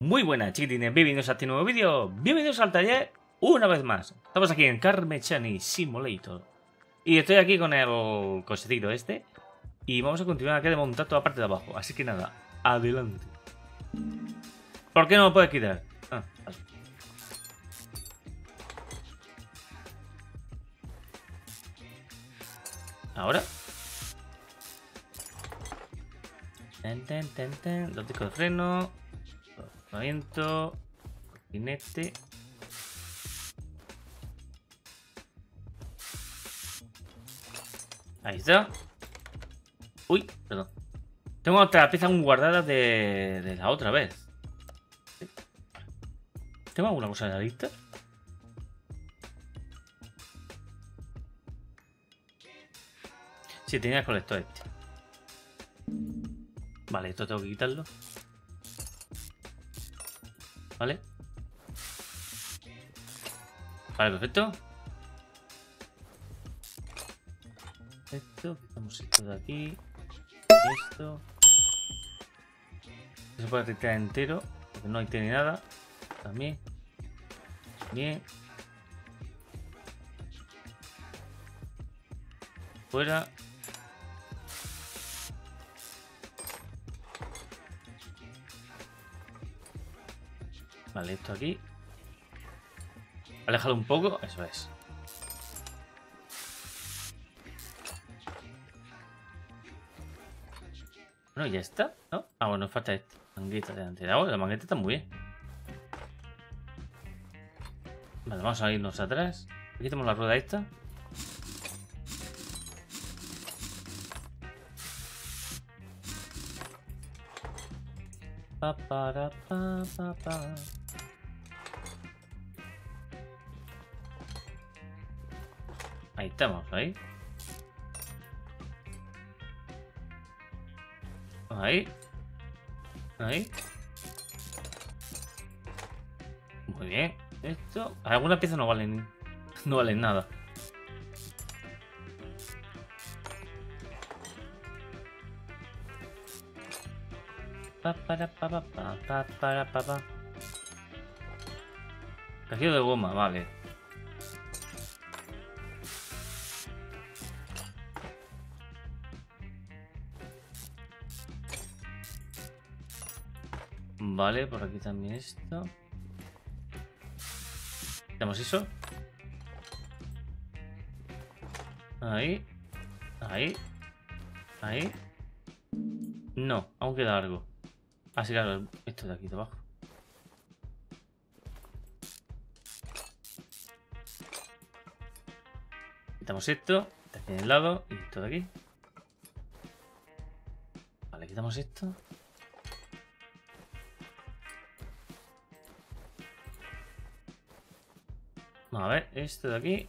Muy buenas, chiquitines, bienvenidos a este nuevo vídeo, bienvenidos al taller una vez más. Estamos aquí en Car Mechanic Simulator y estoy aquí con el cochecito este y vamos a continuar aquí de montar toda la parte de abajo, así que nada, adelante. ¿Por qué no me puedes quitar? Ah, paso. ¿Ahora? Los discos de freno, viento, jinete. Ahí está. Uy, perdón. Tengo otra pieza aún guardada de la otra vez. ¿Tengo alguna cosa en la lista? Sí, tenía el colector este. Vale, esto tengo que quitarlo. Vale. Vale, perfecto. Esto, quitamos esto de aquí. Esto. No se puede retirar entero, porque no tiene nada. También. Bien. Fuera. Vale, esto aquí. Aléjalo un poco, eso es. Bueno, ya está, ¿no? Ah, bueno, falta esta mangueta delantera. Bueno, la mangueta está muy bien. Vale, vamos a irnos atrás. Aquí tenemos la rueda esta. Pa, para, pa, pa, pa. Ahí estamos, ahí. Ahí. Ahí. Muy bien. Esto. Algunas piezas no valen. No valen nada. Para. Cajillo de goma, vale. Vale, por aquí también esto. Quitamos eso. Ahí. Ahí. Ahí. No, aún queda algo. Así claro, esto de aquí de abajo. Quitamos esto. Está aquí en el lado. Y esto de aquí. Vale, quitamos esto. A ver, esto de aquí.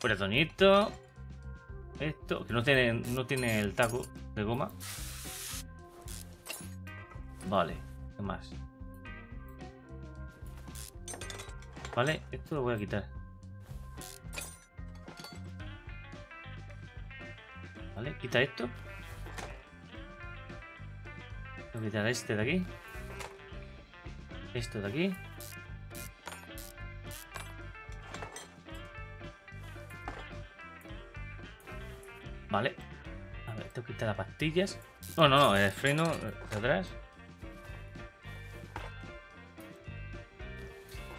Puretonito. Esto, que no tiene el taco de goma. Vale, ¿qué más? Vale, esto lo voy a quitar. Vale, quita esto. Voy a quitar este de aquí. Esto de aquí. Vale, a ver, tengo que quitar las pastillas. No, no, no, el freno de atrás.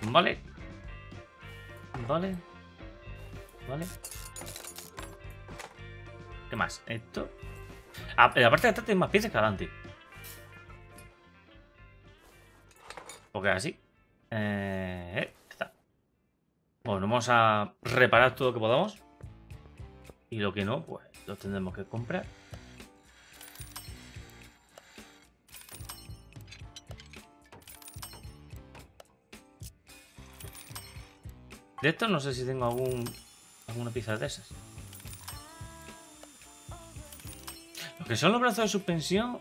Vale. Vale. Vale. ¿Qué más? Esto. Ah, la parte de atrás tiene más piezas que adelante. Porque así. Está. Bueno, vamos a reparar todo lo que podamos. Y lo que no, pues lo tendremos que comprar. De estos no sé si tengo alguna pieza de esas. Los que son los brazos de suspensión,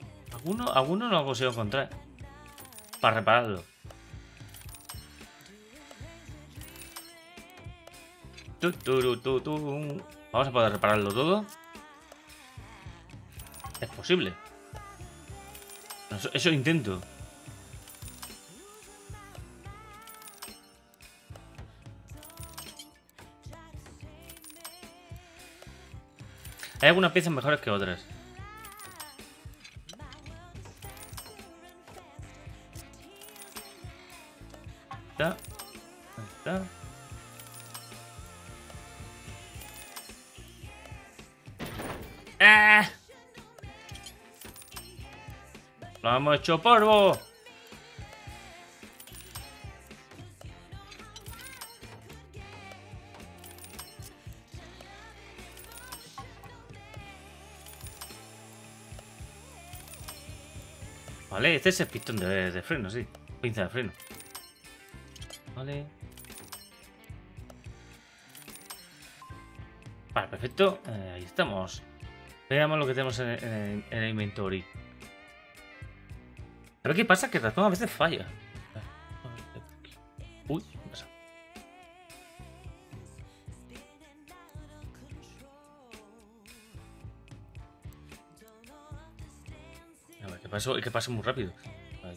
algunos no los consigo encontrar para repararlo. Vamos a poder repararlo todo. Es posible. No Eso intento. Hay algunas piezas mejores que otras. Ahí está. Ahí está. ¡Lo hemos hecho polvo! Vale, este es el pistón de freno, sí. Pinza de freno. Vale. Vale, perfecto. Ahí estamos. Veamos lo que tenemos en el inventory. Pero ¿qué pasa? Que el ratón a veces falla. Uy, ¿qué pasa? A ver, ¿qué pasó? Es que pasa muy rápido. Vale.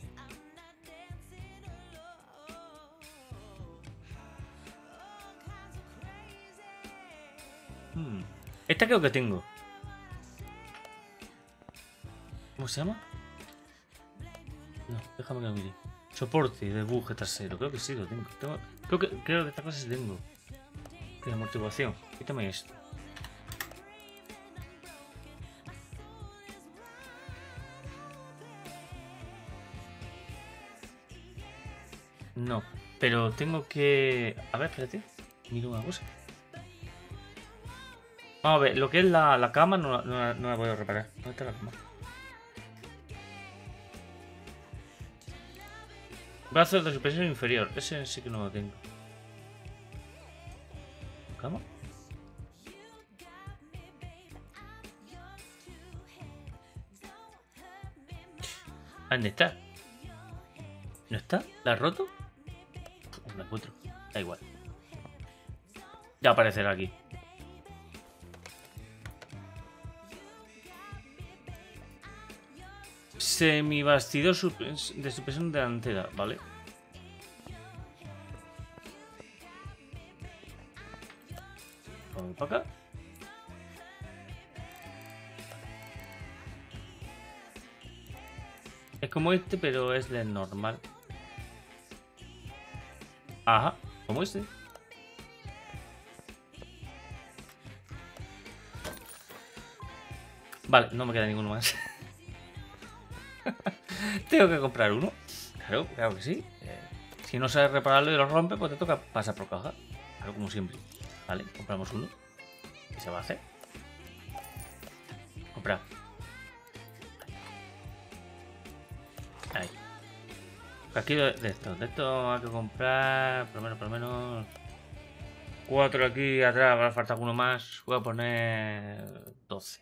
Esta creo que tengo. ¿Cómo se llama? No, déjame que lo mire. Soporte de buje trasero. Creo que sí lo tengo. Creo que esta cosa sí tengo. De amortiguación. Quítame esto. No, pero tengo que... A ver, espérate. Mira una cosa. Vamos a ver, lo que es la cama no la voy a reparar. ¿Dónde está la cama? Brazo de suspensión inferior, ese sí que no lo tengo. ¿Cómo? ¿Dónde está? ¿No está? ¿La has roto? No la encuentro, da igual. Ya aparecerá aquí. Semibastidor de suspensión delantera, vale. Vamos para acá. Es como este, pero es el normal. Ajá, como este. Vale, no me queda ninguno más. Tengo que comprar uno. Claro, claro que sí. Si no sabes repararlo y lo rompe, pues te toca pasar por caja. Claro, como siempre. Vale, compramos uno. ¿Qué se va a hacer? Comprar. Ahí. Aquí de esto hay que comprar. Por lo menos. 4 aquí atrás. Va a faltar uno más. Voy a poner 12.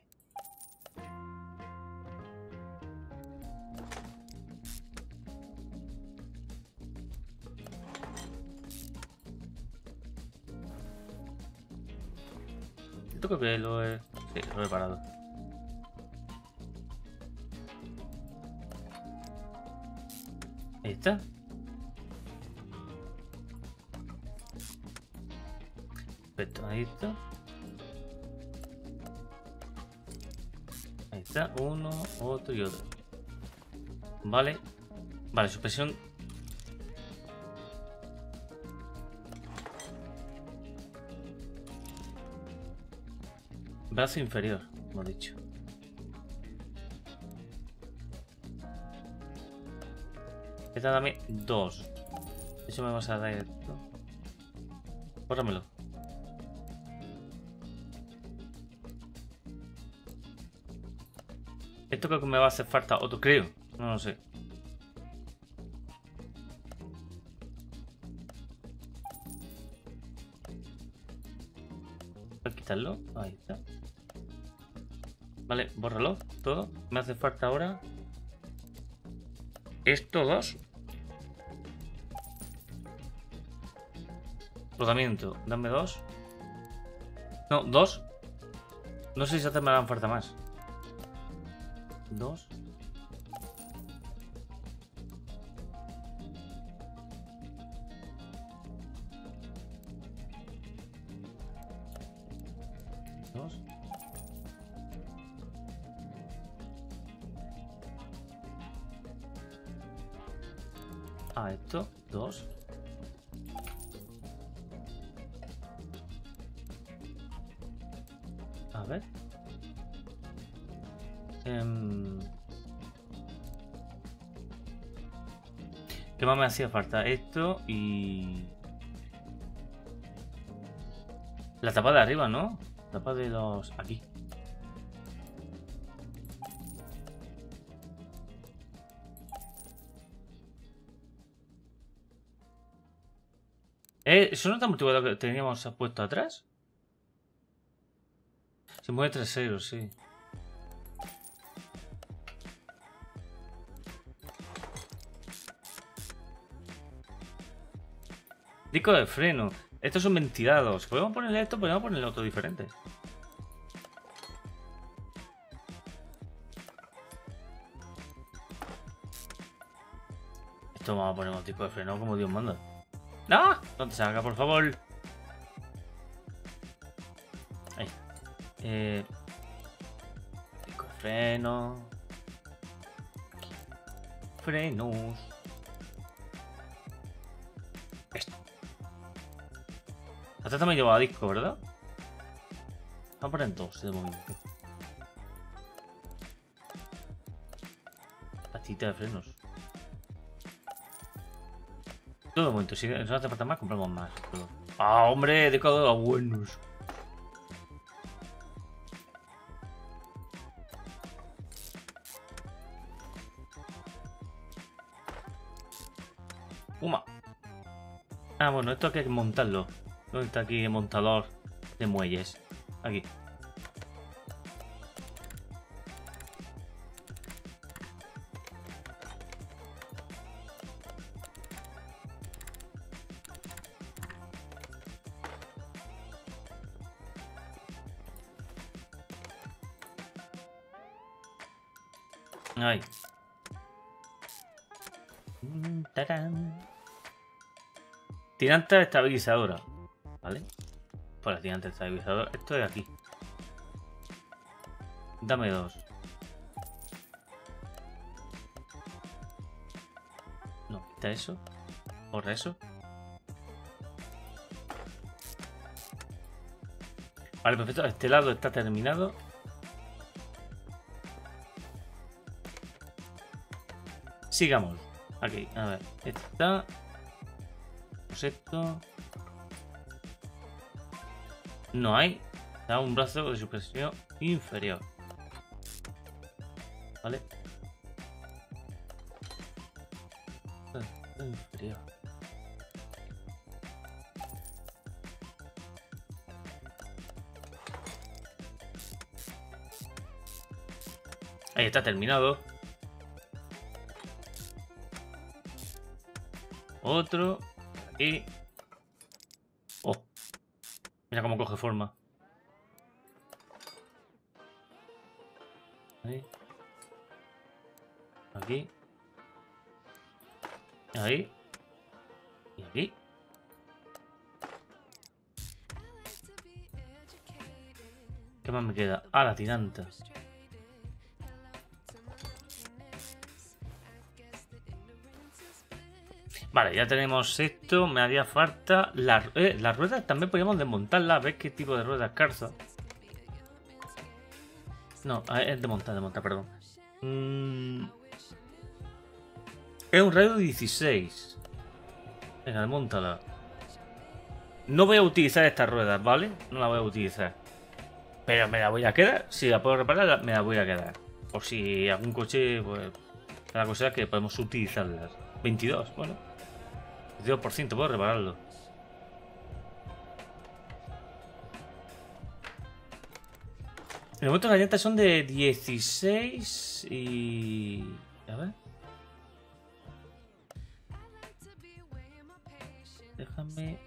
Creo que lo he parado. Ahí está. Perfecto, ahí está. Ahí está, uno, otro y otro. Vale. Vale, suspensión. Brazo inferior, hemos dicho. Esta dame 2. Eso me vas a dar esto. Bórramelo. Esto creo que me va a hacer falta otro, creo. No lo sé. Voy a quitarlo. Ahí está. Vale, bórralo todo. Me hace falta ahora estos dos. Rodamiento, dame 2. No, 2. No sé si antes me harán falta más. 2. 2. Ah, esto, 2. A ver. ¿Qué más me hacía falta? Esto y... la tapa de arriba, ¿no? La tapa de los... aquí. ¿Eso no está multiplicado que teníamos puesto atrás? Se mueve trasero, sí. Disco de freno. Estos son ventilados. Podemos ponerle esto, podemos ponerle otro diferente. Esto vamos a poner un tipo de freno como Dios manda. ¡No! No te salga, por favor. Ahí. Disco de freno. Frenos. Hasta también llevaba disco, ¿verdad? Vamos a poner 2 de momento. Pastita de frenos. Todo de momento, si no hace falta más, compramos más. ¡Ah, hombre! De cada uno buenos. ¡Puma! Ah, bueno, esto hay que montarlo. ¿Dónde está aquí el montador de muelles? Aquí. Ahí. ¡Tarán! Tiranta estabilizadora. ¿Vale? Por aquí antes está el estabilizador. Esto es aquí. Dame 2. No, quita eso. Borra eso. Vale, perfecto. Este lado está terminado. Sigamos. Aquí, a ver. Esta. Pues esto. No hay. Da un brazo de supresión inferior. Vale. Inferior. Ahí está terminado. Otro. Aquí. Mira cómo coge forma. Ahí. Aquí. Ahí. Y aquí. ¿Qué más me queda? Ah, la tiranta. Vale, ya tenemos esto. Me haría falta las ruedas. También podríamos desmontarlas. A ver qué tipo de ruedas calza. No, es desmontar, perdón. Es un radio 16. Venga, desmontala. No voy a utilizar estas ruedas, ¿vale? No las voy a utilizar. Pero me la voy a quedar. Si la puedo reparar, me la voy a quedar. Por si algún coche, pues... la cosa es que podemos utilizarlas. 22, bueno. 22% puedo repararlo. De momento las llantas son de 16 y... a ver. Déjame...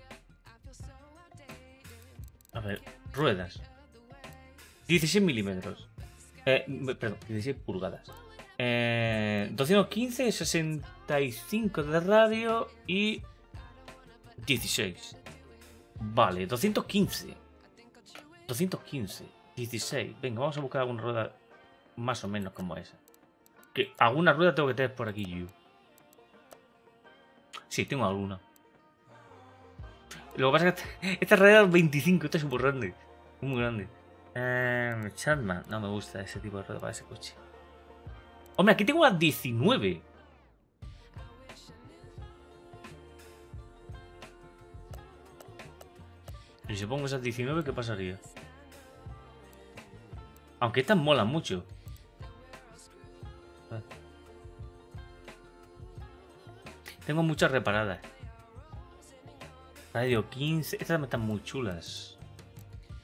a ver, ruedas. 16 milímetros. Perdón, 16 pulgadas. 215, 65 de radio y 16. Vale, 215. 215, 16. Venga, vamos a buscar alguna rueda más o menos como esa. Que alguna rueda tengo que tener por aquí yo. Sí, tengo alguna. Lo que pasa es que esta rueda es 25, esta es súper grande. Muy grande. Chatman, no me gusta ese tipo de rueda para ese coche. Hombre, aquí tengo una 19. Y si pongo esas 19, ¿qué pasaría? Aunque estas molan mucho. Tengo muchas reparadas. Radio 15. Estas también están muy chulas.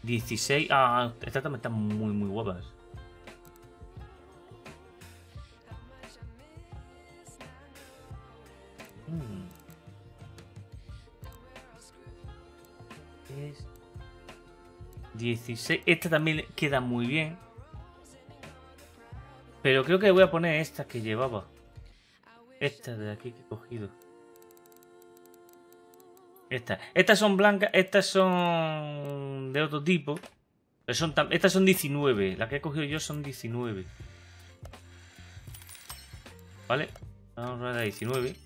16. Ah, estas también están muy, muy guapas. Es 16. Esta también queda muy bien. Pero creo que voy a poner esta que llevaba. Esta de aquí que he cogido. Esta. Estas son blancas. Estas son de otro tipo. Pero son estas son 19. Las que he cogido yo son 19. Vale. Vamos a ver la 19.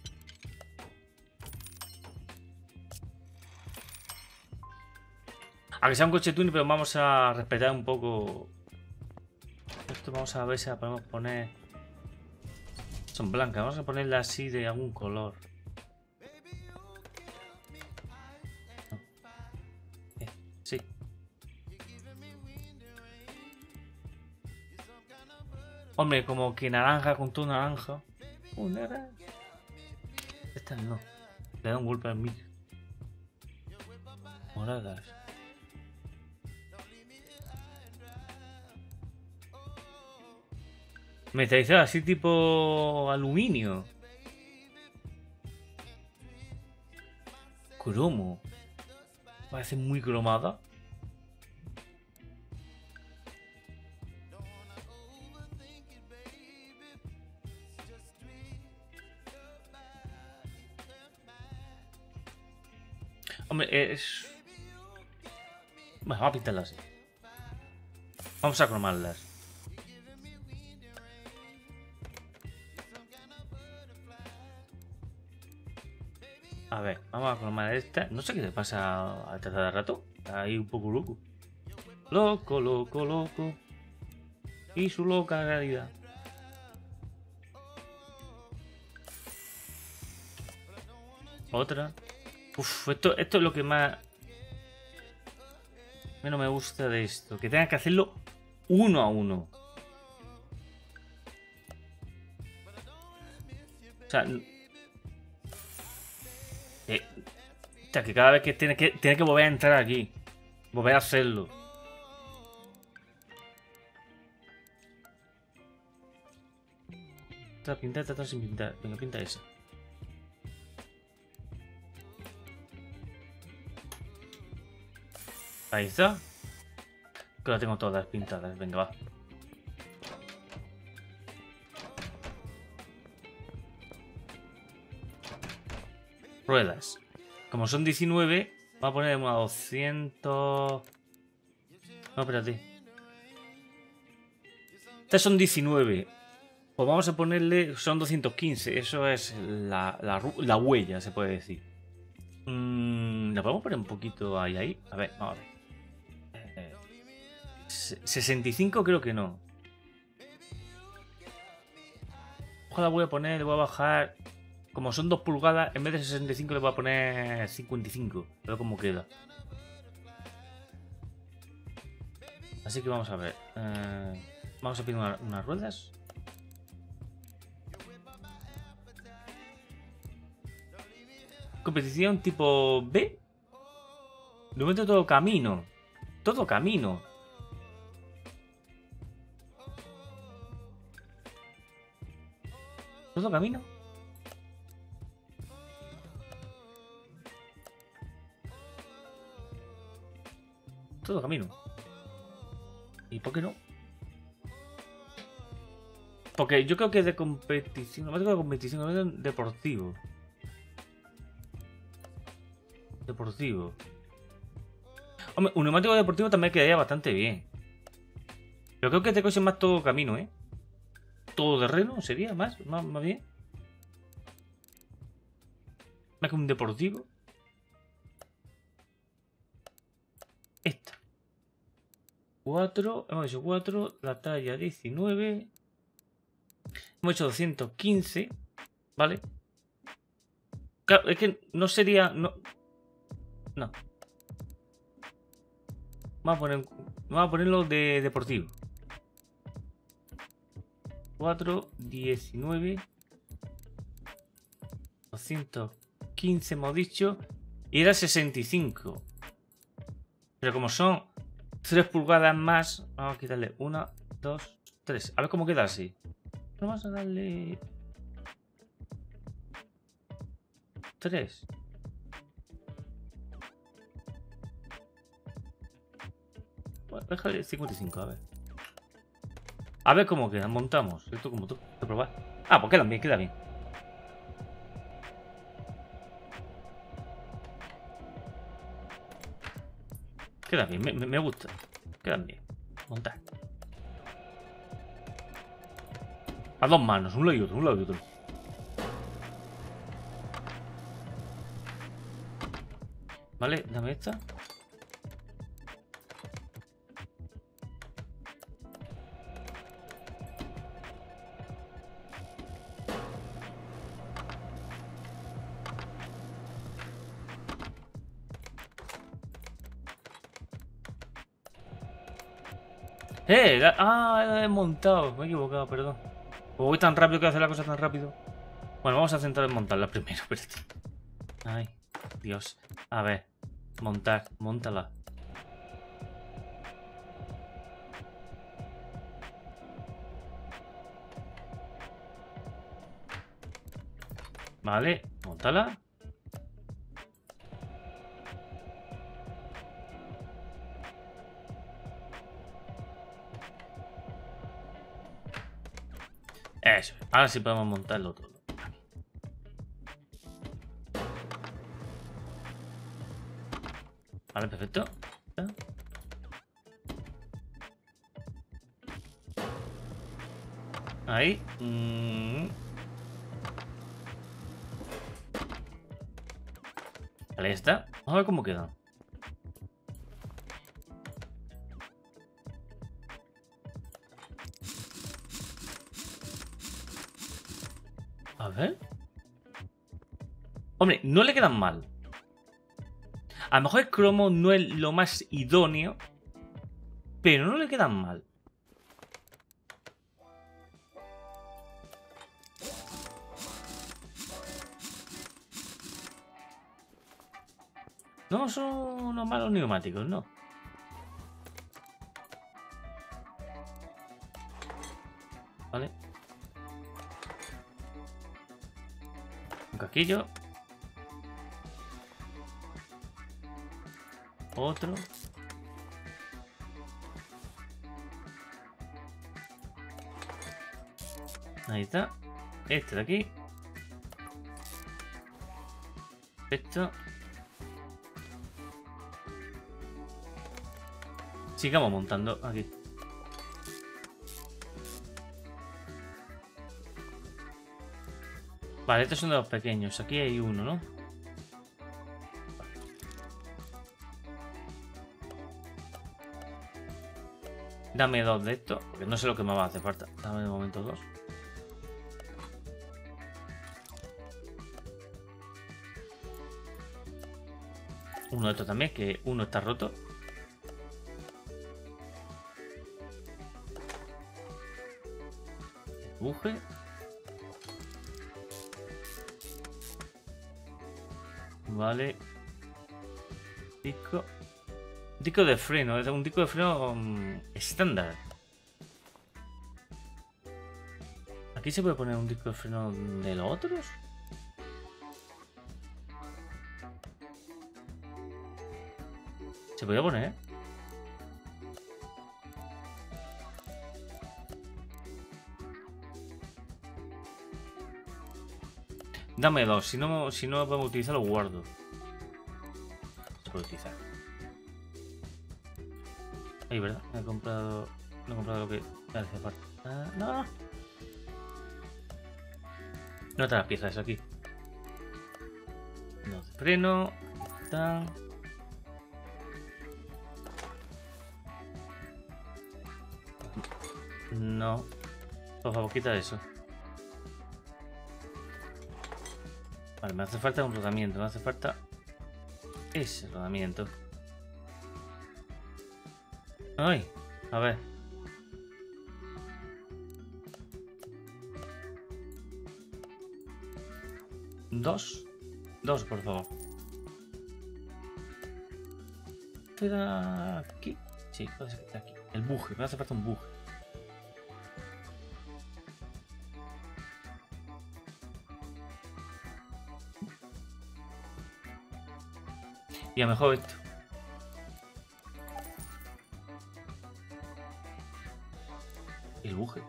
Aunque sea un coche tuning, pero vamos a respetar un poco. Esto vamos a ver si la podemos poner. Son blancas, vamos a ponerla así de algún color. Sí. Hombre, como que naranja con todo naranja. Naranja. Esta no. Le da un golpe al micro. Moradas. Metalizada, así tipo aluminio. Cromo. Parece muy cromada. Hombre, es... Bueno, vamos a pintarlas. Vamos a cromarlas. A ver, vamos a formar esta. No sé qué le pasa al tratar de rato. Está ahí un poco loco. Loco, loco, loco. Y su loca realidad. Otra. Uf, esto es lo que más... Menos me gusta de esto. Que tengan que hacerlo uno a uno. O sea... que cada vez que tiene que volver a entrar aquí, volver a hacerlo. Está sin pintar. Venga, pinta esa. Ahí está. Que la tengo todas pintadas. Venga, va. Ruedas. Como son 19, va a poner una 200... No, espérate. Estas son 19. Pues vamos a ponerle... Son 215. Eso es la huella, se puede decir. La podemos poner un poquito ahí. A ver, vamos a ver. 65 creo que no. Ojalá voy a poner... Le voy a bajar... Como son 2 pulgadas, en vez de 65 le voy a poner 55. A ver cómo queda. Así que vamos a ver. Vamos a pintar unas ruedas. Competición tipo B. De momento todo camino. Todo camino. Todo camino. Todo camino. ¿Y por qué no? Porque yo creo que es de competición. No me tengo de competición, no me tengo de deportivo. Hombre, un neumático deportivo también quedaría bastante bien. Yo creo que este coche es más todo camino, ¿eh? Todo terreno sería más bien. Más que un deportivo. Esta. 4, hemos hecho 4, la talla 19. Hemos hecho 215, ¿vale? Claro, es que no sería... No. Vamos a ponerlo de deportivo. 4, 19, 215 hemos dicho, y era 65. Pero como son 3 pulgadas más, vamos a quitarle 1, 2, 3. A ver cómo queda así. Vamos a darle 3. Bueno, déjale 55, a ver. A ver cómo queda, montamos. Esto como tú, a probar. Ah, pues queda bien, queda bien. Queda bien, me gusta. Quedan bien. Montar. A dos manos, un lado y otro, un lado y otro. Vale, dame esta. La he montado, me he equivocado, perdón. Como voy tan rápido que hace la cosa tan rápido. Bueno, vamos a centrar en montarla primero, espérate. Ay, Dios. A ver, montar, montala. Vale, montala. Eso, ahora sí podemos montarlo todo. Vale, perfecto. Ahí. Vale, ya está. Vamos a ver cómo queda. A ver. Hombre, no le quedan mal. A lo mejor el cromo no es lo más idóneo, pero no le quedan mal. No son unos malos neumáticos, no. Vale. Casquillo, otro, ahí está, este de aquí, perfecto. Sigamos montando aquí. Vale, estos son de los pequeños. Aquí hay uno, ¿no? Dame 2 de estos, porque no sé lo que me va a hacer falta. Dame de momento 2. Uno de estos también, que uno está roto. Empuje. Vale. Disco. Disco de freno. Es un disco de freno estándar. ¿Aquí se puede poner un disco de freno de los otros? ¿Se podía poner? Dame 2, si no lo podemos utilizar, lo guardo. Se puede utilizar. Ahí, ¿verdad? He comprado lo que me hace falta. No. No están las piezas, eso aquí. No, freno. Están. No. Por favor, quita eso. Vale, me hace falta un rodamiento. Me hace falta ese rodamiento. Ay, a ver. Dos, por favor. ¿Queda aquí? Sí, parece que está aquí. El buje, me hace falta un buje. Y a lo mejor esto. El buje.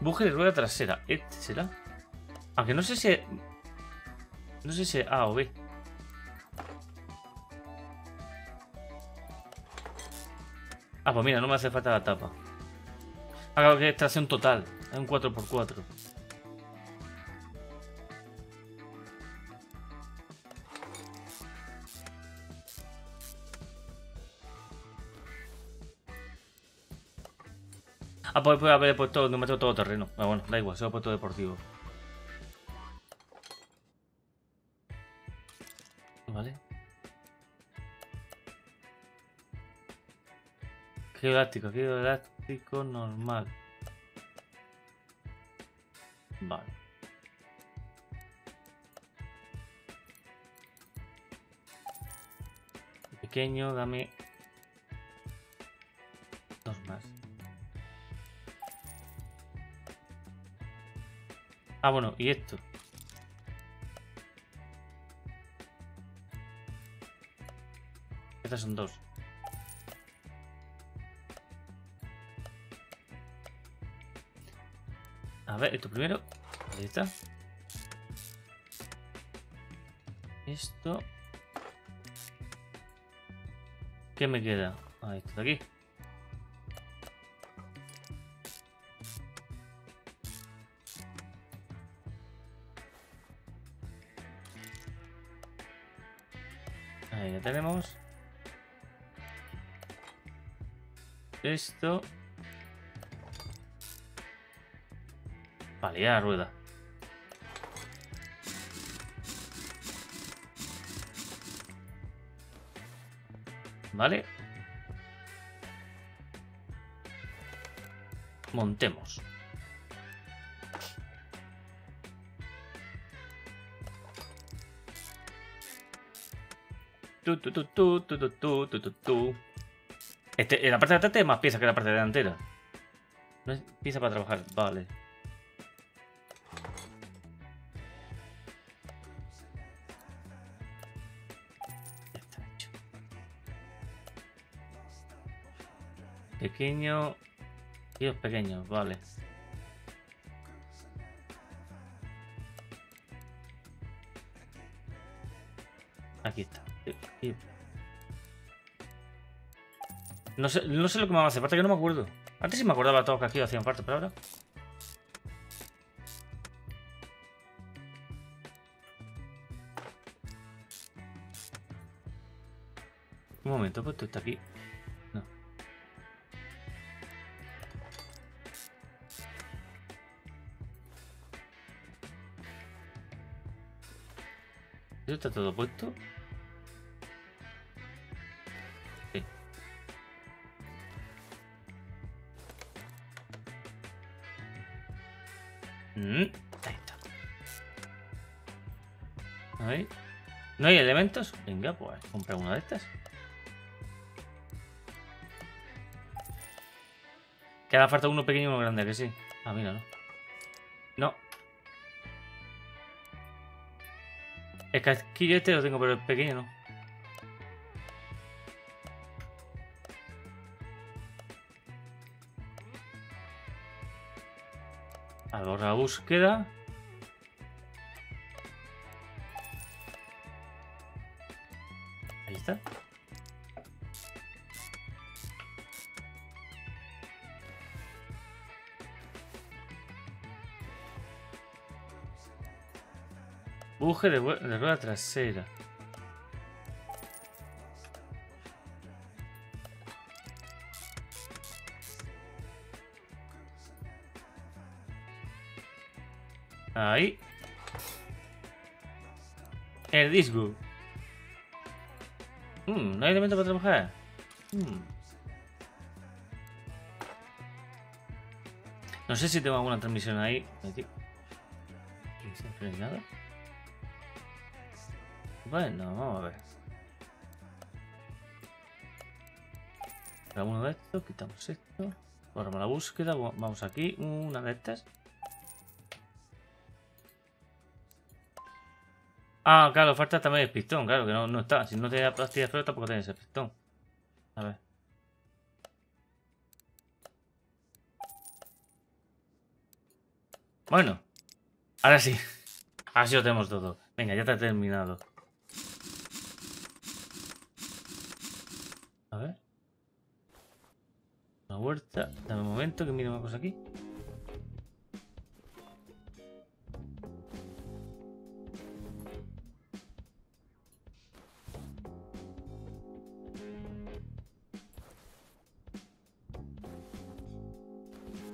Buje de rueda trasera. ¿Este será? Aunque no sé si... No sé si es A o B. Ah, pues mira, no me hace falta la tapa. Haga que es tracción total. Es un 4x4. Ah, pues puede haber puesto número todo terreno. Ah, bueno, da igual, se lo he puesto deportivo. Vale. Geoelástico normal. Vale. Pequeño, dame. Dos más. Ah, bueno, y esto. Estas son dos. A ver, esto primero. Ahí está. Esto. ¿Qué me queda? Ah, esto de aquí. Ahí ya tenemos. Esto. Vale, ya la rueda. Vale. Montemos. La parte de atrás tiene más piezas que la parte delantera. No es pieza para trabajar, vale. Ya está hecho. Pequeño. Y los pequeños, vale. Aquí está. No sé lo que me va a hacer, aparte que no me acuerdo. Antes sí me acordaba todos que aquí hacían parte, pero ahora. Un momento, pues esto está aquí. No. Esto está todo puesto. Ahí está. Ahí. ¿No hay elementos? Venga, pues compra una de estas. Queda falta uno pequeño y uno grande, que sí. Ah, mira, no. No. El casquillo este lo tengo, pero el pequeño no. La búsqueda. Ahí está. Buje de rueda trasera. Ahí. El disco. No hay elemento para trabajar. No sé si tengo alguna transmisión ahí. Aquí. No sé, no hay nada. Bueno, vamos a ver. Uno de estos, quitamos esto. Borramos la búsqueda, vamos aquí. Una de estas. Ah, claro, falta también el pistón, claro, que no está. Si no te da pastilla de freno, tampoco tienes el pistón. A ver. Bueno. Ahora sí. Así lo tenemos todo. Venga, ya está terminado. A ver. Una vuelta. Dame un momento que mire una cosa aquí.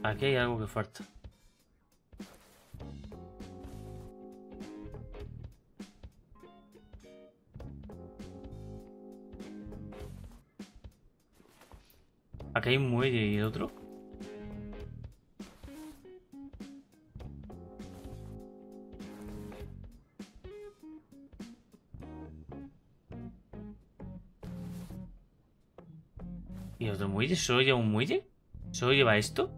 Aquí hay algo que falta. Aquí hay un muelle y el otro. ¿Y otro muelle? ¿Solo lleva un muelle? ¿Solo lleva esto?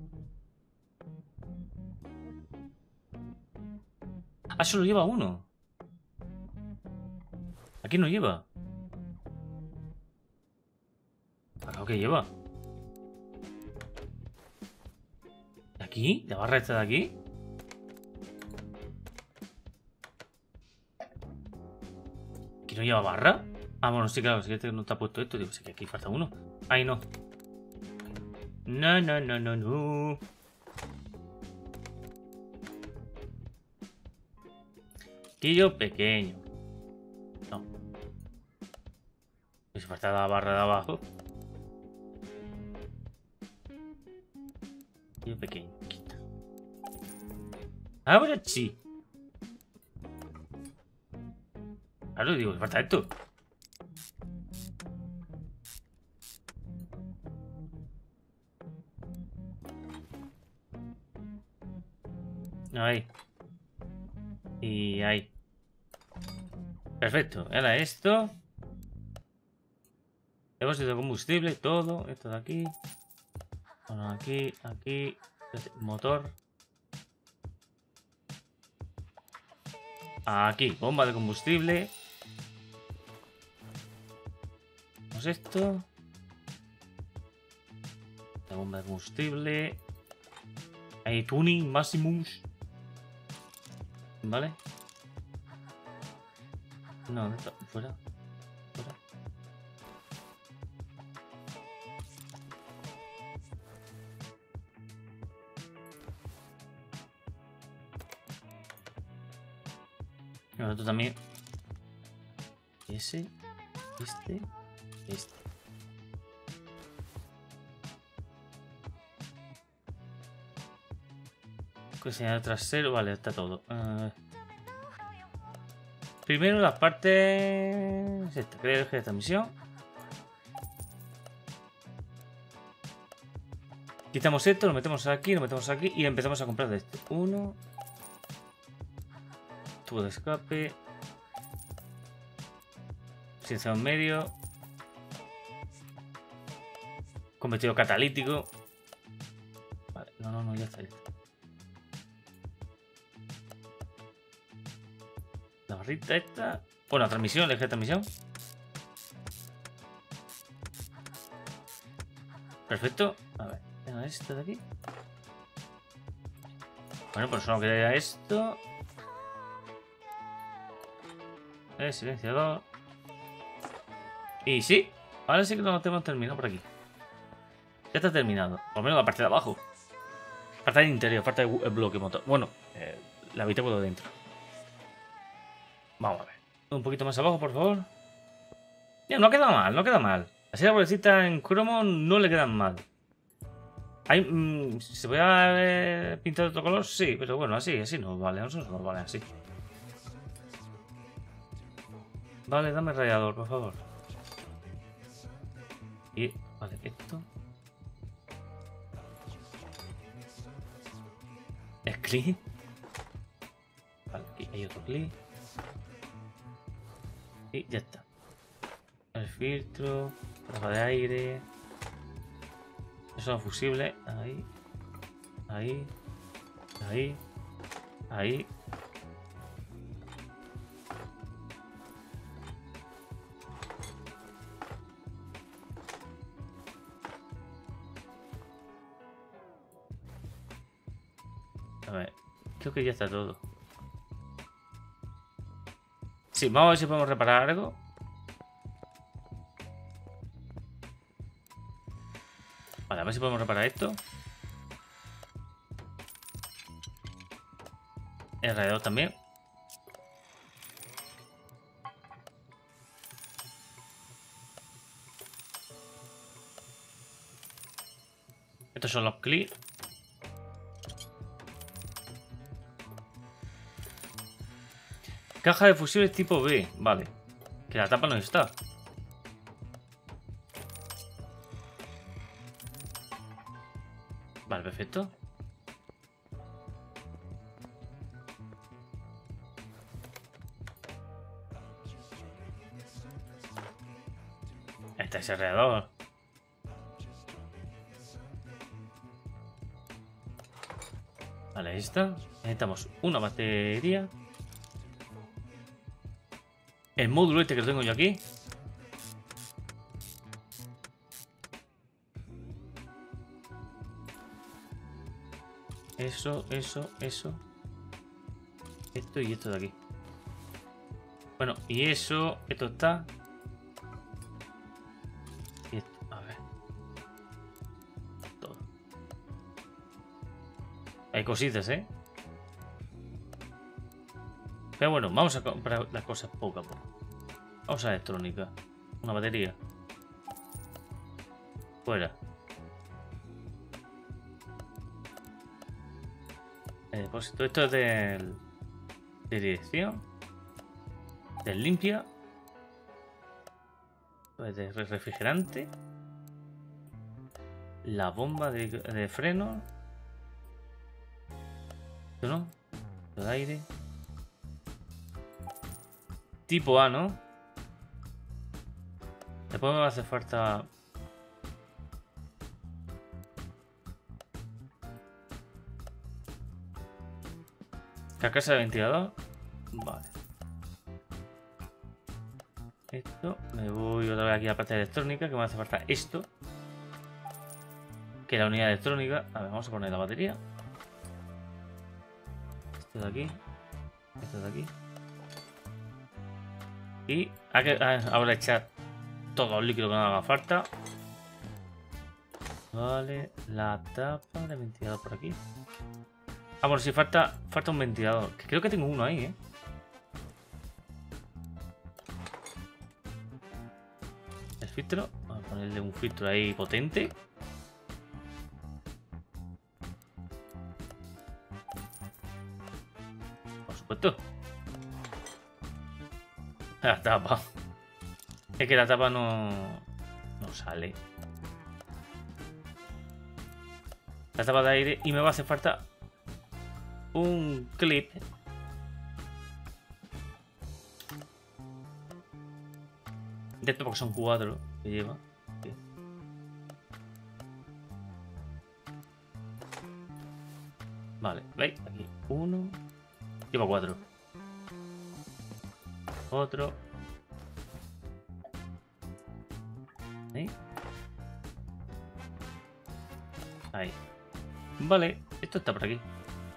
Ah, solo lleva uno. Aquí no lleva. Claro que lleva. ¿De aquí? ¿La barra esta de aquí? ¿Aquí no lleva barra? Ah, bueno, sí, claro, si este no está puesto esto, digo, sí que aquí falta uno. Ahí no. No. Castillo pequeño. No. Me falta la barra de abajo. Castillo pequeño. Quita. Ahora sí. Ahora digo, me falta esto. Ahí. Y ahí. Perfecto. Ahora esto. Depósito de combustible, todo. Esto de aquí. Bueno, aquí. Motor. Aquí. Bomba de combustible. Vamos esto. La bomba de combustible. Ahí tuning, maximus. ¿Vale? No, no está. Fuera. Fuera. Y el otro también. Ese. Este. Este. Señal trasero, vale, está todo. Primero las partes. Esta, creo que es esta misión. Quitamos esto, lo metemos aquí y empezamos a comprar de esto. Uno. Tubo de escape. Ciencia en medio. Convertidor catalítico. Vale, no, ya está. Esta. Bueno, transmisión, el eje de transmisión. Perfecto. A ver, tengo esta de aquí. Bueno, pues solo queda esto. El silenciador. Y sí, ahora sí que lo tenemos terminado por aquí. Ya está terminado. Por lo menos la parte de abajo. Parte del interior, parte del bloque motor. Bueno, la habitáculo de dentro. Vamos a ver. Un poquito más abajo, por favor. Ya, no queda mal, no queda mal. Así la bolsita en cromo no le quedan mal. Hay, ¿se puede haber pintado de otro color? Sí, pero bueno, así no vale. Nosotros no vale así. Vale, dame el rallador, por favor. Y, vale, esto. Es clic. Vale, aquí hay otro clic. Y ya está. El filtro, tapa de aire. Eso es fusible. Ahí. Ahí. Ahí. Ahí. A ver, creo que ya está todo. Sí, vamos a ver si podemos reparar algo. Vale, a ver si podemos reparar esto. El radiador también. Estos son los clips. Caja de fusibles tipo B, vale. Que la tapa no está. Vale, perfecto. Ahí está ese radiador. Vale, ahí está. Necesitamos una batería. El módulo este que tengo yo aquí. Eso. Esto y esto de aquí. Bueno, y eso. Esto está. Y esto. A ver. Todo. Hay cositas, ¿eh? Pero bueno, vamos a comprar las cosas poco a poco. Vamos a electrónica. Una batería. Fuera. El depósito. Esto es de dirección. Del limpia. De refrigerante. La bomba de freno. Esto no. Esto de aire. Tipo A, ¿no? Después me va a hacer falta... Carcasa de ventilador. Vale. Esto. Me voy otra vez aquí a la parte electrónica, que me hace falta esto. Que es la unidad electrónica. A ver, vamos a poner la batería. Esto de aquí. Esto de aquí. Y ahora echar todo el líquido que no haga falta. Vale, la tapa de ventilador por aquí. Ah, bueno, sí, falta un ventilador. Creo que tengo uno ahí, ¿eh? El filtro. Vamos a ponerle un filtro ahí potente. Por supuesto. La tapa. Es que la tapa no sale. La tapa de aire. Y me va a hacer falta un clip. De esto porque son 4 que lleva. Sí. Vale, ¿veis? Aquí 1. Lleva 4. Otro. Ahí. Ahí. Vale, esto está por aquí.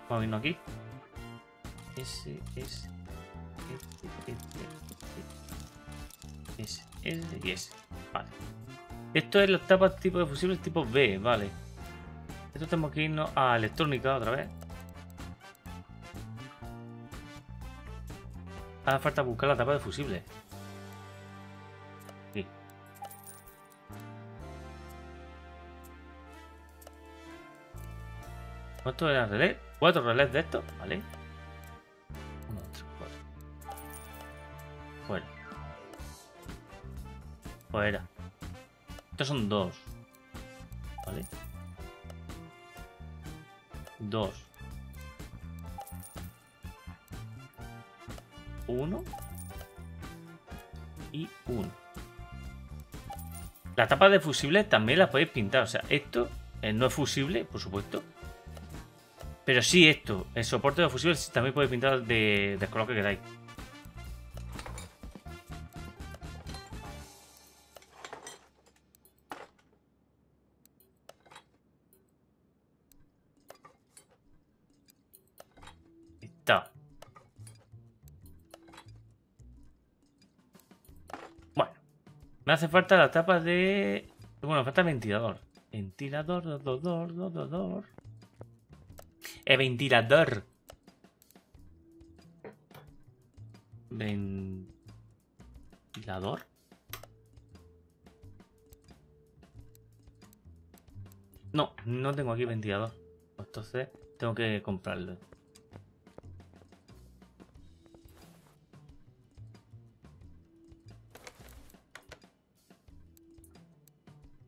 Vamos a verlo aquí. Ese y ese. Vale. Esto es las tapas tipo de fusibles tipo B, vale. Esto tenemos que irnos a electrónica otra vez. Hace falta buscar la tapa de fusible. Sí. ¿Cuántos eran relés? 4 relés de estos, ¿vale? 1, 2, 3, 4. Fuera. Fuera. Estos son 2. ¿Vale? 2. 1 y 1. Las tapas de fusible también las podéis pintar. O sea, esto no es fusible, por supuesto. Pero sí esto, el soporte de fusible también podéis pintar del color que queráis. Hace falta la tapa de... Bueno, falta ventilador. Ventilador. El ventilador. Ventilador. No, no tengo aquí ventilador. Entonces tengo que comprarlo.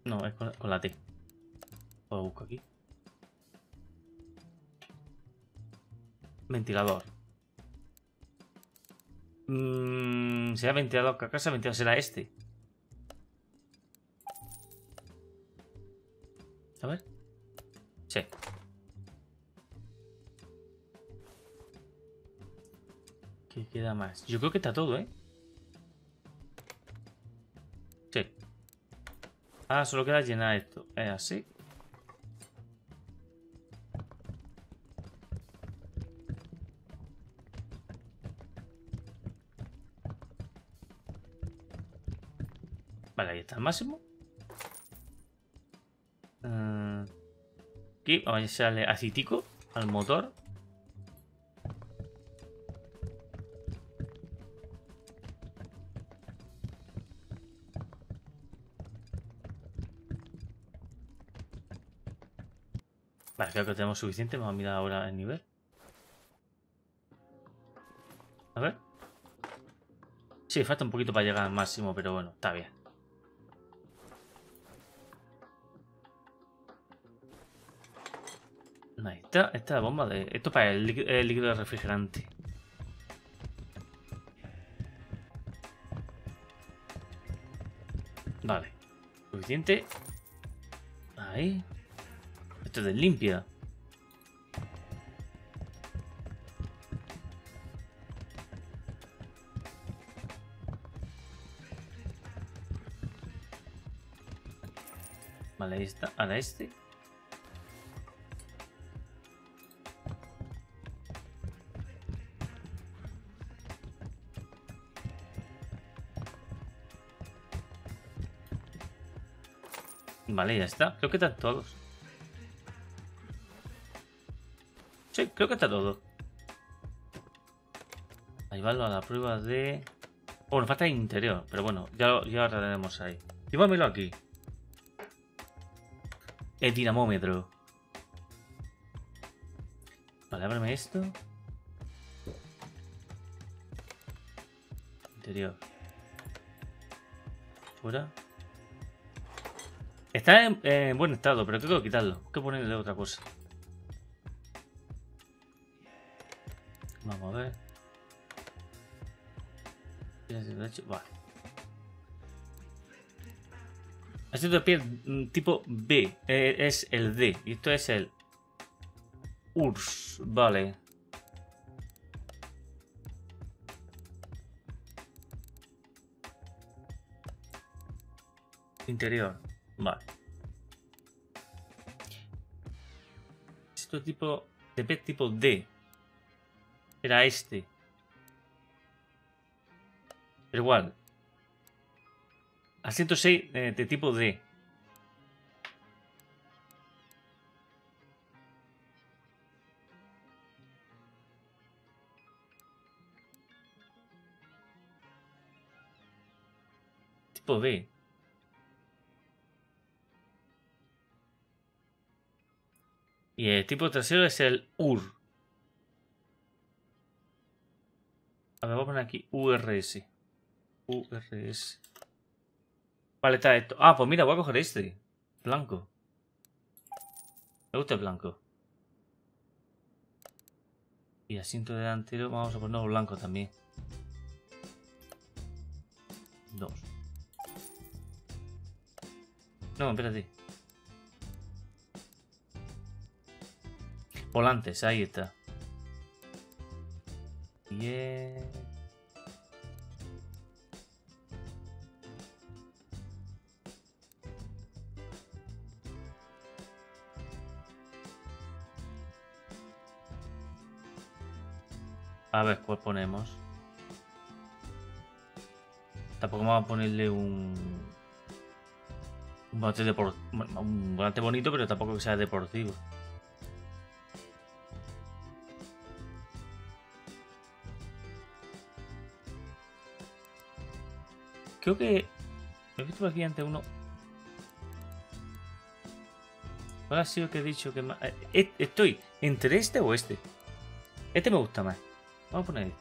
No, es con la T. Lo busco aquí. Ventilador. ¿Será ventilador carcasa? ¿Ventilador será este? A ver. Sí. ¿Qué queda más? Yo creo que está todo, ¿eh? Sí. Ah, solo queda llenar esto. Es así. Vale, ahí está el máximo. Aquí vamos a echarle acitico al motor. Vale, creo que tenemos suficiente. Vamos a mirar ahora el nivel. A ver. Sí, falta un poquito para llegar al máximo, pero bueno, está bien. Ahí está. Esta es la bomba de... Esto es para el líquido de refrigerante. Vale. Suficiente. Ahí. De limpia. Vale, ahí está. Ahora este. Vale, ya está. Creo que están todos. Sí, creo que está todo. A llevarlo a la prueba de... Bueno, falta interior, pero bueno, ya lo trataremos ahí. Y vamos a mirarlo aquí. El dinamómetro. Vale, ábreme esto. Interior. Fuera. Está en buen estado, pero tengo que quitarlo. Hay que ponerle otra cosa. Vamos a ver. Vale. Asiento de piel tipo B. Es el D. Y esto es el URS. Vale. Interior. Vale. Asiento tipo de piel tipo D. Era este. Pero igual. Asiento 6 de tipo D. costo de... Y el tipo trasero es el UR. A ver, vamos a poner aquí URS. URS. Vale, está esto. Ah, pues mira, voy a coger este. Blanco. Me gusta el blanco. Y asiento delantero, vamos a ponerlo blanco también. Dos. No, espérate. Volantes, ahí está. Yeah. A ver cuál ponemos. Tampoco vamos a ponerle un volante bonito, pero tampoco que sea deportivo. Creo que me he visto aquí ante uno. ¿Cuál ha sido que he dicho que más? Estoy entre este o este. Este me gusta más. Vamos a poner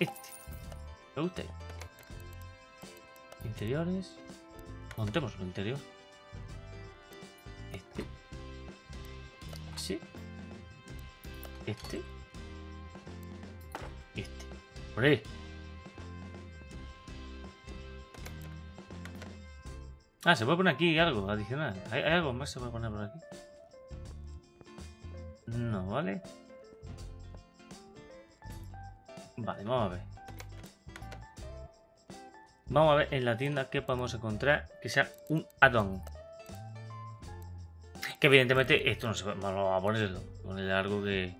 este. Me gusta. Interiores. Montemos el interior. Este. Sí. Este. Este. Por ahí. Ah, se puede poner aquí algo adicional. ¿Hay algo más que se puede poner por aquí? No, vale. Vale, vamos a ver. Vamos a ver en la tienda qué podemos encontrar que sea un add-on. Que evidentemente esto no se puede. Vamos a ponerlo. Ponerle algo que...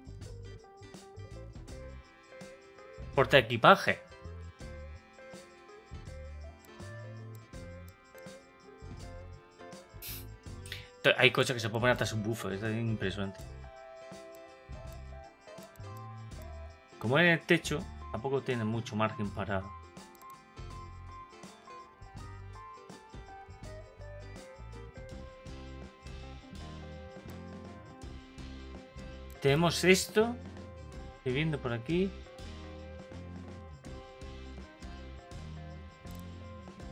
Porta equipaje. Hay coches que se pueden poner hasta subwoofer, es impresionante. Como es en el techo, tampoco tiene mucho margen para... Tenemos esto, estoy viendo por aquí.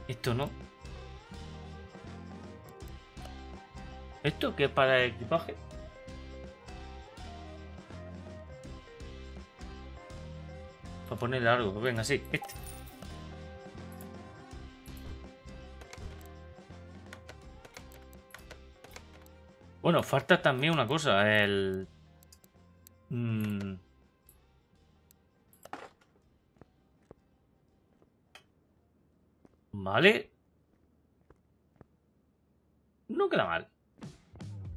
Esto no. ¿Esto que es para el equipaje? Para ponerle algo, venga, sí, este. Bueno, falta también una cosa, el... Vale. No queda mal.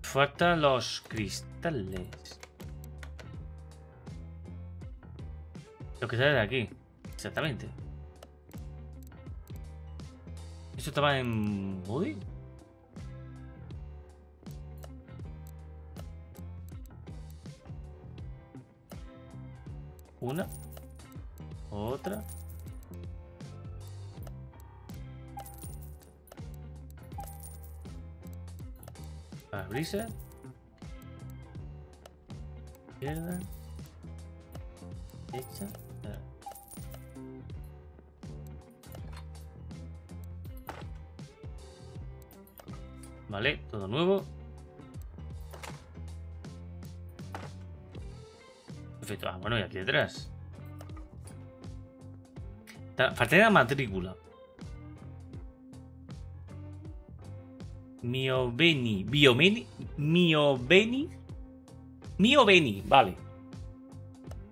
Faltan los cristales. Los cristales de aquí. Exactamente. ¿Esto estaba en body? Una. Otra. Brisa, izquierda, derecha, vale, todo nuevo, perfecto. Ah, bueno, y aquí detrás falta la matrícula. Mioveni, vale.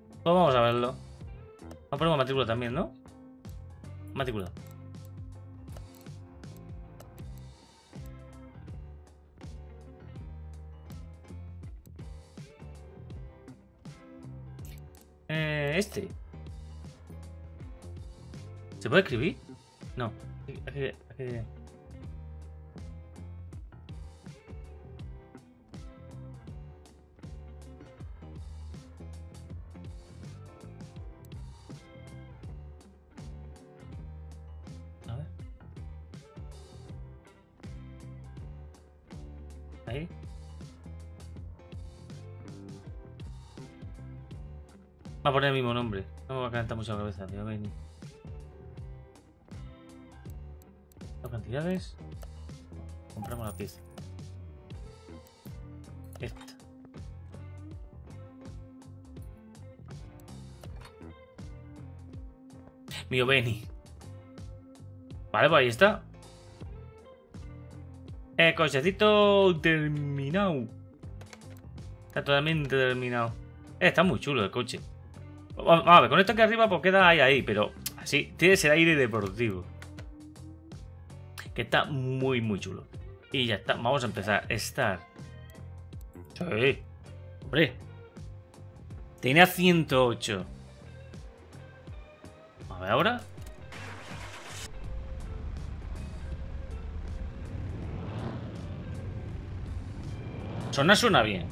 Pues vamos a verlo. Vamos a poner matrícula también, ¿no? Matrícula. Este. ¿Se puede escribir? No. Aquí. hasta ahí. Va a poner el mismo nombre. No me va a calentar mucho la cabeza. Mioveni. Las cantidades. Compramos la pieza. Esta. Mioveni. Vale, pues ahí está. El cochecito terminado. Está totalmente terminado. Está muy chulo el coche. Vamos a ver, con esto aquí arriba pues queda ahí, pero así tiene ese aire deportivo. Que está muy chulo. Y ya está, vamos a empezar. Start. Sí. Hombre. Tenía 108. A ver ahora. Suena bien.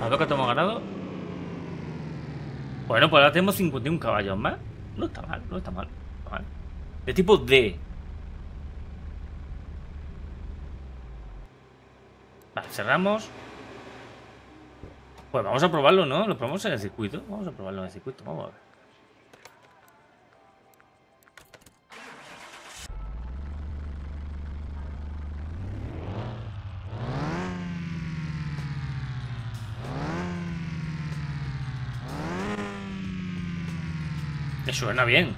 ¿A lo que hemos ganado? Bueno, pues ahora tenemos 51 caballos más. No está mal, no está mal. De tipo D. Vale, cerramos. Pues vamos a probarlo, ¿no? Lo probamos en el circuito. Vamos a probarlo en el circuito. Vamos a ver. Suena bien.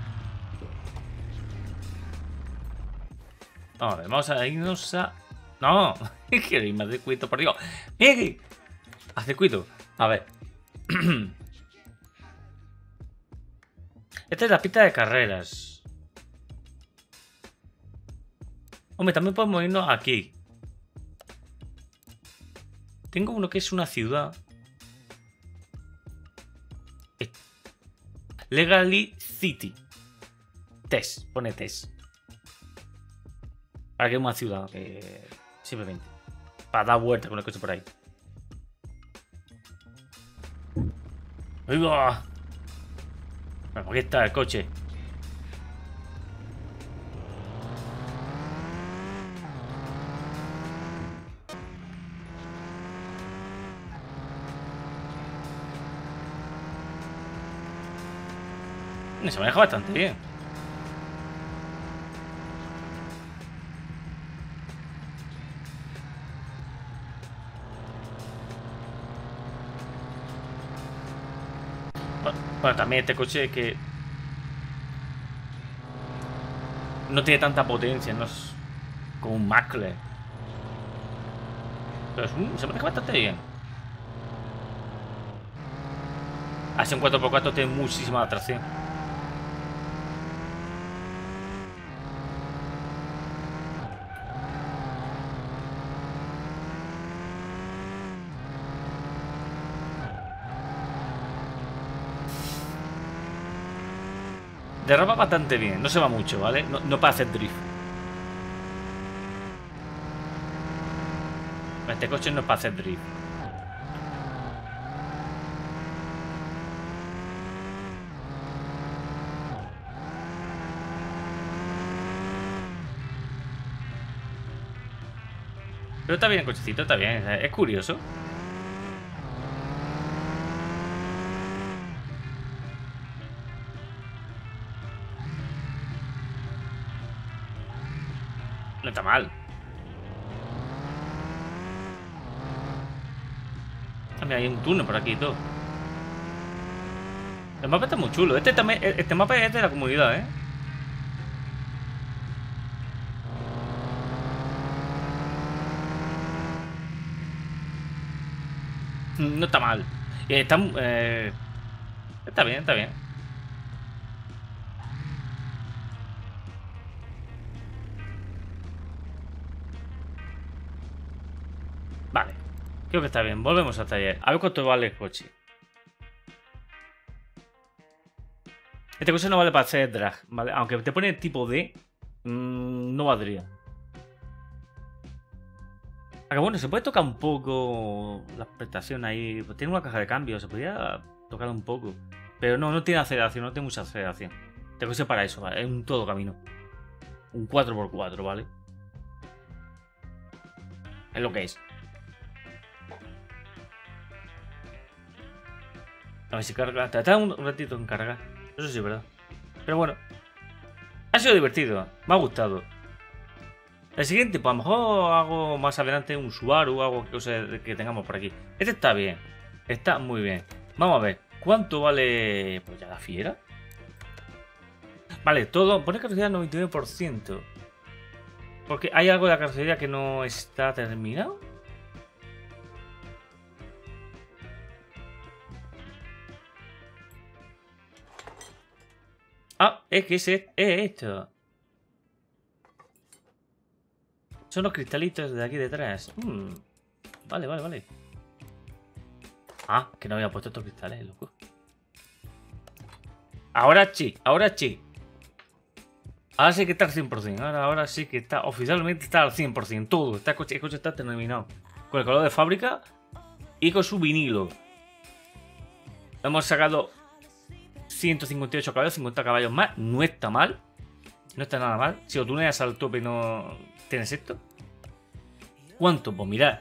A ver, vamos a irnos a... No, quiero irme al circuito, por Dios. ¡Mire! Al circuito. A ver. Esta es la pista de carreras. Hombre, también podemos irnos aquí. Tengo uno que es una ciudad. Legally City. Test. Pone test. Para que es una ciudad. Simplemente. Para dar vueltas con el coche por ahí. ¡Ahí va! Bueno, aquí está el coche. Se maneja bastante bien. Bueno, también este coche que no tiene tanta potencia, no es como un Macle. Pero se maneja bastante bien. Así un 4x4 tiene muchísima atracción. Derrapa bastante bien, no se va mucho, ¿vale? No para hacer drift. Este coche no es para hacer drift. Pero está bien el cochecito, está bien, es curioso. No está mal. También hay un túnel por aquí y todo. El mapa está muy chulo. Este mapa es de la comunidad, ¿eh? No está mal. Está bien, está bien. Creo que está bien, volvemos al taller. A ver cuánto vale el coche. Este coche no vale para hacer drag, ¿vale? Aunque te pone tipo D, no valdría. Aunque bueno, se puede tocar un poco la prestación ahí. Tiene una caja de cambio, se podría tocar un poco. Pero no, no tiene aceleración, no tiene mucha aceleración. Tengo que ser para eso, ¿vale? Es un todo camino. Un 4x4, ¿vale? Es lo que es. A ver si carga. Tarda un ratito en cargar. Eso sí, ¿verdad? Pero bueno. Ha sido divertido. Me ha gustado. El siguiente, pues a lo mejor hago más adelante un Subaru, algo que tengamos por aquí. Este está bien. Está muy bien. Vamos a ver. ¿Cuánto vale? Pues ya la fiera. Vale, todo. Pone carrocería 99%. Porque hay algo de la carrocería que no está terminado. Ah, es que ese es esto. Son los cristalitos de aquí detrás. Vale, vale, vale. Ah, que no había puesto estos cristales, loco. Ahora sí, ahora sí. Ahora sí que está al 100%. Ahora sí que está, oficialmente está al 100%. Todo, el coche está terminado. Con el color de fábrica y con su vinilo. Hemos sacado 158 caballos, 50 caballos más. No está mal. No está nada mal. Si lo tuneas al tope no... ¿Tienes esto? ¿Cuánto? Pues mirad.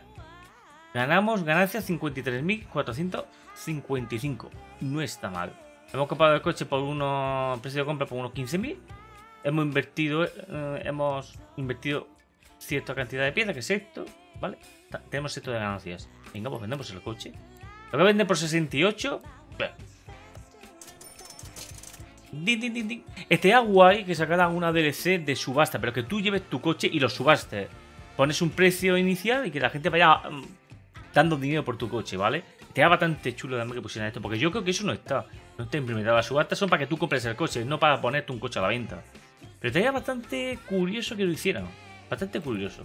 Ganamos ganancias 53.455. No está mal. Hemos comprado el coche por unos... Precio de compra por unos 15.000. Hemos invertido cierta cantidad de piezas, que es esto. ¿Vale? Tenemos esto de ganancias. Venga, pues vendemos el coche. Lo voy a vender por 68. Claro. Din, din, din, din. Estaría guay que sacara una DLC de subasta, pero que tú lleves tu coche y lo subastes. Pones un precio inicial y que la gente vaya dando dinero por tu coche, ¿vale? Estaría bastante chulo también que pusieran esto, porque yo creo que eso no está. No está implementado. Las subastas son para que tú compres el coche, no para ponerte un coche a la venta. Pero estaría bastante curioso que lo hicieran. Bastante curioso.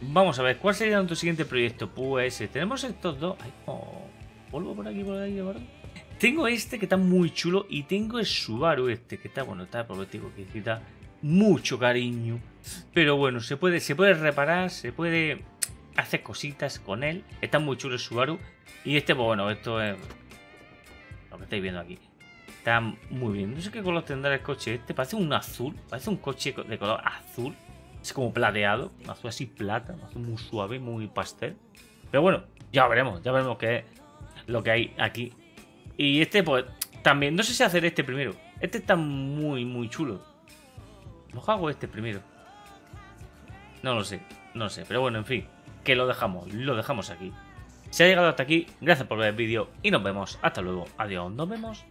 Vamos a ver, ¿cuál sería nuestro siguiente proyecto? Pues tenemos estos dos. Ay, oh, vuelvo por aquí, por ahí, por ahí. Tengo este que está muy chulo y tengo el Subaru este que está, bueno, está por lo digo que necesita mucho cariño. Pero bueno, se puede reparar, se puede hacer cositas con él. Está muy chulo el Subaru. Y este, pues bueno, esto es lo que estáis viendo aquí. Está muy bien. No sé qué color tendrá el coche este. Parece un azul, parece un coche de color azul. Es como plateado, azul así plata, azul muy suave, muy pastel. Pero bueno, ya veremos qué es lo que hay aquí. Y este, pues, también, no sé si hacer este primero. Este está muy, muy chulo. ¿Lo hago este primero? No lo sé, no lo sé. Pero bueno, en fin, que lo dejamos aquí. Si ha llegado hasta aquí, gracias por ver el vídeo y nos vemos. Hasta luego. Adiós, nos vemos.